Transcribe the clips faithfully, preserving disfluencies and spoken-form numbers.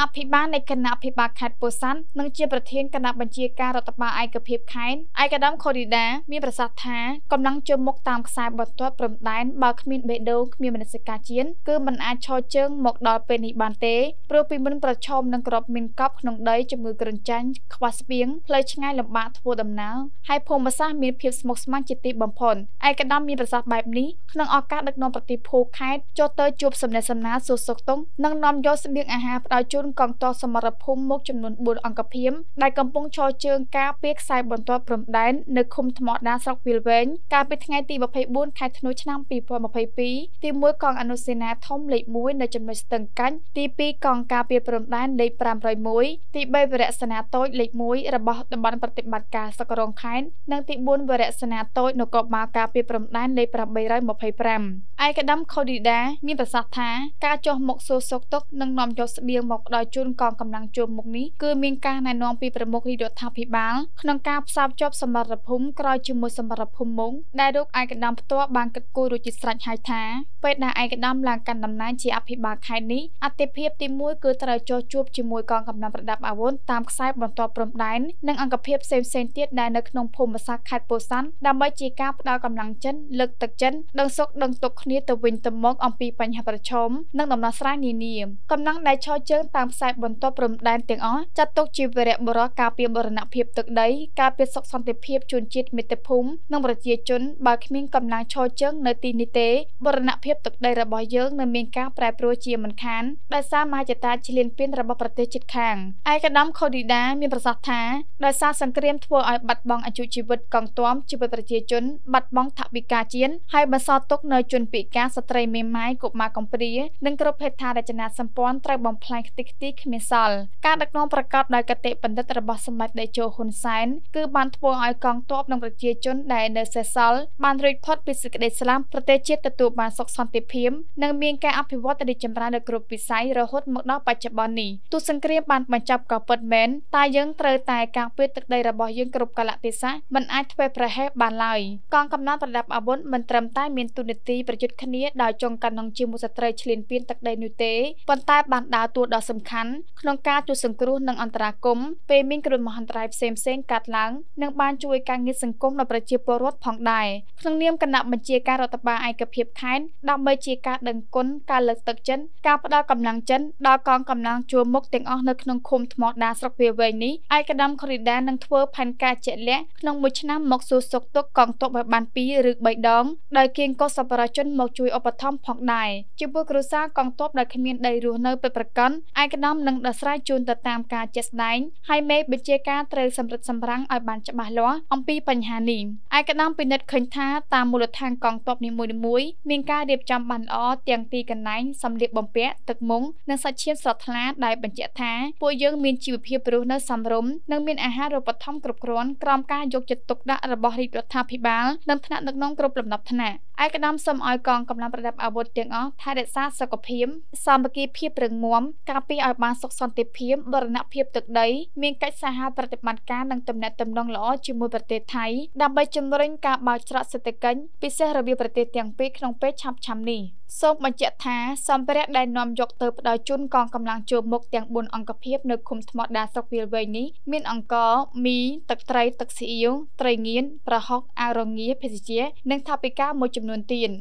อภิบาลในคณะอภิบาลขัดปุสันนังเจียประเทศคณะบัญชีการรัฐบาลไอกระเพียบไข่ไอกระดมคดีแดงมีประสาทแท้กำลังจมมกตามสายบทตัวปรมได้บาขมินเบโดมีบรรณการเชียนคือมันอาชอเจิงหมกดอเป็นอิบานเตโปรปีมันประชมนังกรอบมินก๊อฟนงได้จมือกระจันขวัสเบียงเพลชง่ายลำบากทัวดำน้าให้พงมาสร้างมีเพียบสมกสมันจิตติบัมพลไอกระดมมีประสาทแบบนี้นังออกาดักนองปฏิภูไข่โจเตจูบสำเนสำนักสุดสุดตรงนังนอมยศเบียงอาหารเอาจุนกองต่อสมรภูมิมกจำนวนบุญอังกะเพียมได้กำปงชอเจิงกาเปียกสายบนตัวปรมได้ในคุมถมอดาสักวิลเวนการเป็นไงตีบัพเพบุญไข่ธนุชนางปีพรมาเพย์ปีตีมวยกองอนุสินาทอมเหล็กมวยในจำนวนตึงกันตีปีกองกาเปียปรมได้ในปรามรอยมวยตีใบเบรศนาโต้เหล็กมวยระบบดำบันปฏิบัติการสกรองไข่นังตีบุญเบรศนาโต้นกบมากาเปียปรมได้ในปรามใบไรมาเพย์แปมไอกระดมคดีแดงมีประสาทแท้การโจมหมกโซซกตกนังนอมยศเบียงหมกดอยจุนกองกำลังโจมหมกนี้คือมีการในนองปีประมกรีดทางพิบาลขนงการทราบจบสมรภูมิกรอยจุมสมรภูมิมงได้ลูกไอกระดมตัวบางกกูดูจิตสัญหายแท้เปิดนาไอกระดมหลังการดำน้ำจีอภิบาลไข่นี้อัติเพียบตีมวยคือตรายจจูบจิมวยกองกำลังประดับอาวุธตามสายบนตัวปรมได้นังอังกเพียบเซมเซนเตียดได้ในขนงภูมิสักไข่ปูสันดำใบจีกาดาวกำลังเจนเลิกตะเจนดังซกดังตกนี้ตะวินตะมกองปีปัญหาประชมนังดำน้ำสร้างนีนีกำลังได้ชอเจิงตามสายบนตัวปรมได้เตียงอ้อจัดตกจีเวรบรอกาเปียบรณะเพียบตึกได้กาเปียสกสันติเพียบจุนจิตมิตรภูมินังประเจียจนบาขมิงกำลังชอเจิงในตีนิเตบรณะเพียบตึกได้ระบายเยิงในเมียงกาแปรปรวยเจียมันคันได้สร้างมาจิตาเฉลียนเปี้ยนระบบประเทศจิตแข่งไอกระดมคดีด้ามีประสาทแท้ได้สร้างสังเกตทัวร์ไอบัดบองอายุชีวิตกองต้อมจีเวรประเจียจนบัดบองถักบิกาเจียนให้บรรซอตกในจุนปีกาสตรีเมไม้กบมากองปรีดังกระเพทาได้ชนะสัมปอนไตรบอมพลายติกติขมิสลการดักน้องประกาศได้กติปันดัตระบาสมัยได้โจหุนไซน์คือบันทัวร์ไอกองต้อมนังประเจียจนได้เนเซซัลบันริคอดปิสกเดสลามประเทศจิตตัวบานสกสันติเพียมนังเมียงแกอภิวัตดิจมราในกรุปิไซระหดมกนอกปัจจุบันนี้ตุสังเกตบันบรรจับกับเปิดเมนตายยังเตยตายกลางเพื่อตึกได้ระบายยังกรุบกาลติซะมันอาจไปประเฮบันลอยกองกำนันประดับอาวุธมันเตรมใต้เมียนตุนิตีประยุทธ์คณีดาวจงกันนองจิมุสเตยเฉลินเปียนตึกได้นุเตปนใต้บันดาวตัวดาวสำคัญขนงการจุดสังกรุนังอันตรากรมเปมิงกรุมหันตรายเซมเซงกัดหลังนังบานช่วยการเงินสังคมในประเจียปรถผ่องได้ขนงเนียมกันนับบัญชีการรัฐบาลไอกระเพียบไข่ดาวเมจีการดังก้นการเลิกตึกจันการประดากำลังจันดาวกองกำลังจูมกเตียงออกในขนงคุมถมอดาสกเวเวนี้ไอกระดมคริดานังทัวร์พันกาเจเละขนงมุชนามกสุสกตกกองตกแบบบานปีหรือใบดองโดยเกียงก็สับประชนมกช่วยอปทอมผ่องได้จิบุกรุซ่ากองตกโดยขมิ้นได้รู้เนื้อเป็นประกันไอกระดมนังดัสไรจูนตามการเจสไนน์ให้เมย์บัญชีการเตยสำรัดสำรังไอบันจะบาล้ออมปีปัญหาหนีไอกระดมเป็นนัดเขินท้าตามมูลทางกองตกในมวยมวยมีการเดียบจำบันอ้อเตียงตีกันไหนสำเร็จบ่มเปะตึกมงนังสัตเชียนสอดทลาได้บัญชีท้าป่วยยังมีชีวิตเพียบรู้เนื้อสำรมนังมีอาหารระบบท่อมกรุบกร้อนกรอมการยกจิตตกได้ระบบริบรัฐพิบาลนังธนานักน้องกรุบลำนับธนาไอกระดมสมอยกองกำลังประดับอาวุธเตียงอ้อท่าเด็ดซาสกปริมซามกีเพียบเริงม้วมกาปีออกมาสกสันติเพียบบรณะเพียบตึกได้มีการสหประติบัติการดังตำแหน่งตำนองล้อจิมวยประเทศไทยดับใบจำเริงกาบาจระเศรษฐกิจพิเศษระเบียบประเทศเตียงปีขนมเป๊ะช้ำช้ำนี่สมบัญชีท้าสมเปรตได้นอมยกเติบโดยจุนกองกำลังโจมมกเตียงบุญอังกะเพียบในคุมธรรมดาสกเวียเวนี้มีอังกอมีตึกไตรตึกสีอิวไตรเงียนประฮอกอารงีเพชเจนังทาปิก้ามวยจำนวนตีน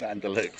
การตะลึก